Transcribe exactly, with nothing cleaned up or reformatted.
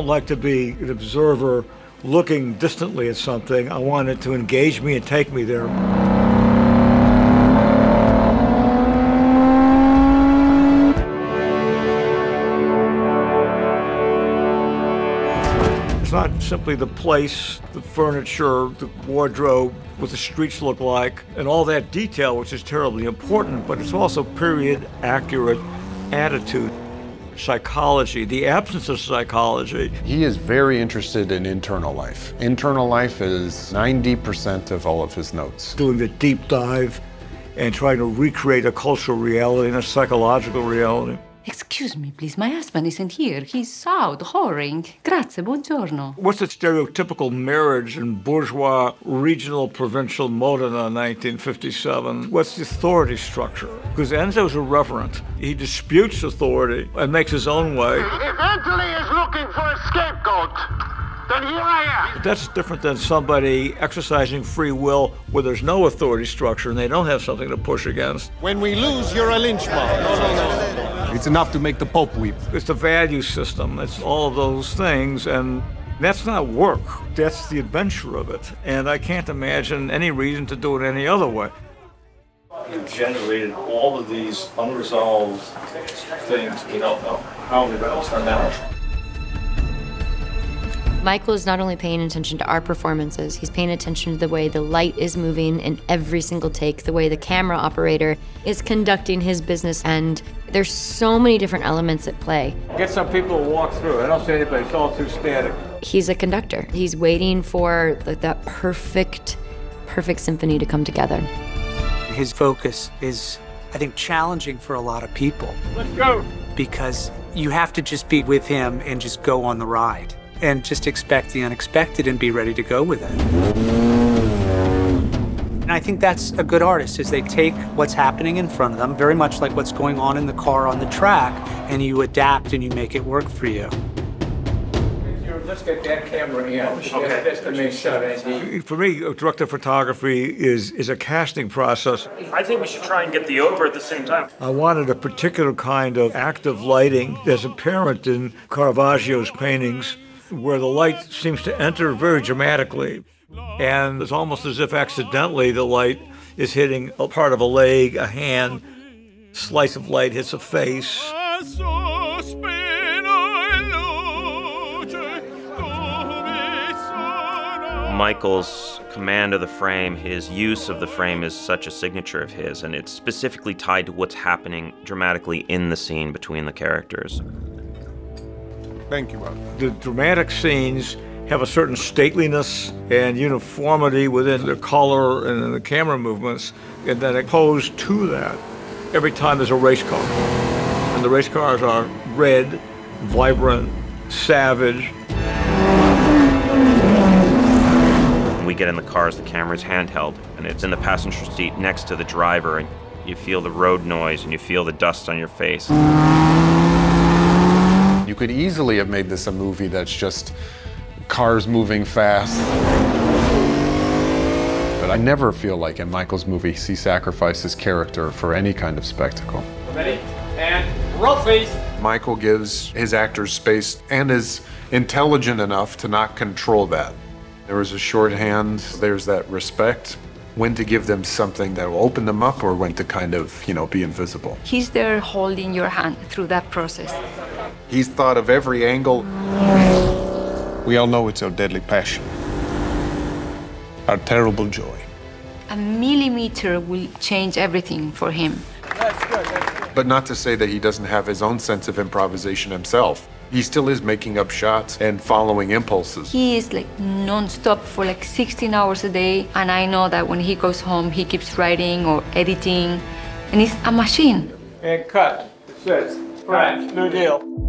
don't like to be an observer looking distantly at something. I want it to engage me and take me there. It's not simply the place, the furniture, the wardrobe, what the streets look like, and all that detail, which is terribly important, but it's also period accurate attitude, psychology, the absence of psychology. He is very interested in internal life. Internal life is ninety percent of all of his notes. Doing the deep dive and trying to recreate a cultural reality and a psychological reality. Excuse me, please, my husband isn't here. He's out, whoring. Grazie, buongiorno. What's the stereotypical marriage in bourgeois, regional, provincial Modena, nineteen fifty-seven? What's the authority structure? Because Enzo's irreverent. He disputes authority and makes his own way. If Antony is looking for a scapegoat, then here I am. That's different than somebody exercising free will where there's no authority structure and they don't have something to push against. When we lose, you're a lynch mob. No, no, no. It's enough to make the Pope weep. It's the value system, it's all those things, and that's not work, that's the adventure of it. And I can't imagine any reason to do it any other way. You generated all of these unresolved things without how the battles are managed. Michael is not only paying attention to our performances, he's paying attention to the way the light is moving in every single take, the way the camera operator is conducting his business, and there's so many different elements at play. Get some people to walk through. I don't see anybody, it's all too static. He's a conductor. He's waiting for like that perfect, perfect symphony to come together. His focus is, I think, challenging for a lot of people. Let's go! Because you have to just be with him and just go on the ride and just expect the unexpected and be ready to go with it. And I think that's a good artist, is they take what's happening in front of them, very much like what's going on in the car on the track, and you adapt and you make it work for you. Let's get that camera in. Okay. That's the main shot. For me, director of photography is, is a casting process. I think we should try and get the over at the same time. I wanted a particular kind of active lighting that's apparent in Caravaggio's paintings, where the light seems to enter very dramatically. And it's almost as if accidentally the light is hitting a part of a leg, a hand, slice of light hits a face. Michael's command of the frame, his use of the frame is such a signature of his, and it's specifically tied to what's happening dramatically in the scene between the characters. Thank you, Bob. The dramatic scenes have a certain stateliness and uniformity within the color and the camera movements, and then opposed to that, every time there's a race car. And the race cars are red, vibrant, savage. When we get in the cars, the camera's handheld, and it's in the passenger seat next to the driver, and you feel the road noise, and you feel the dust on your face. You could easily have made this a movie that's just cars moving fast. But I never feel like in Michael's movies he sacrifices character for any kind of spectacle. Ready? And roll, please! Michael gives his actors space and is intelligent enough to not control that. There is a shorthand, there's that respect, when to give them something that will open them up or when to kind of, you know, be invisible. He's there holding your hand through that process. He's thought of every angle. We all know it's our deadly passion, our terrible joy. A millimeter will change everything for him. That's good, that's good. But not to say that he doesn't have his own sense of improvisation himself. He still is making up shots and following impulses. He is like non-stop for like sixteen hours a day, and I know that when he goes home, he keeps writing or editing, and he's a machine. And cut. That's right. New deal.